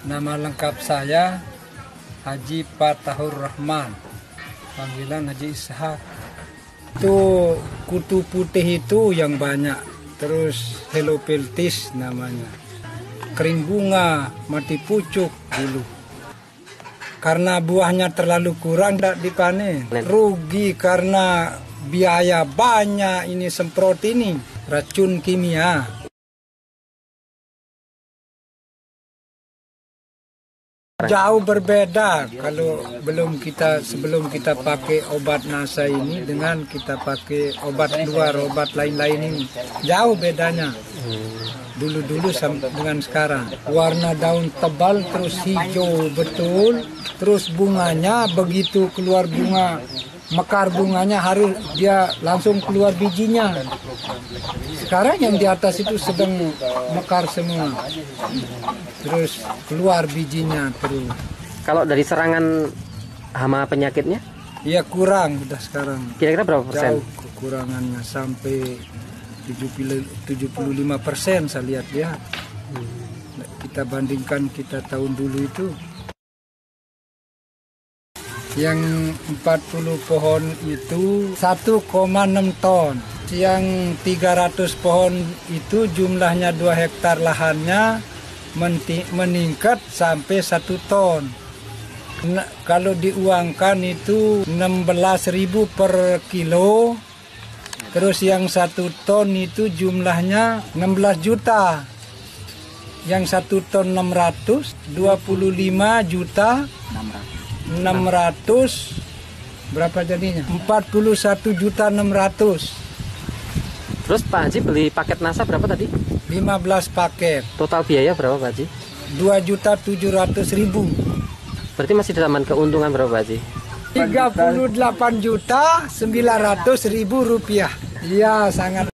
Nama lengkap saya Haji Patahur Rahman, panggilan Haji Ishak. Itu kutu putih itu yang banyak, terus helopeltis namanya, kering bunga, mati pucuk dulu. Karena buahnya terlalu kurang, tidak dipanen. Rugi karena biaya banyak ini, semprot ini racun kimia. Jauh berbeda kalau sebelum kita pakai obat NASA ini dengan kita pakai obat luar, obat lain-lain ini. Jauh bedanya. Dulu sama dengan sekarang. Warna daun tebal, terus hijau betul, terus bunganya begitu keluar bunga, mekar bunganya harus dia langsung keluar bijinya. Sekarang yang di atas itu sedang mekar semua. Terus keluar bijinya terus. Kalau dari serangan hama penyakitnya? Iya, kurang udah sekarang. Kira-kira berapa persen? Jauh kekurangannya sampai 75% saya lihat ya. Kita bandingkan kita tahun dulu itu. Yang 40 pohon itu 1,6 ton. Yang 300 pohon itu jumlahnya 2 hektar lahannya meningkat sampai 1 ton. Nah, kalau diuangkan itu 16.000 per kilo. Terus yang 1 ton itu jumlahnya 16 juta. Yang 1 ton 600, 25 juta, 600, berapa jadinya? 41.600. Terus Pak Haji beli paket NASA berapa tadi? 15 paket. Total biaya berapa Pak Haji? 2.700.000. Berarti masih dalam keuntungan berapa Pak Haji? 38.900.000 rupiah. Iya, sangat.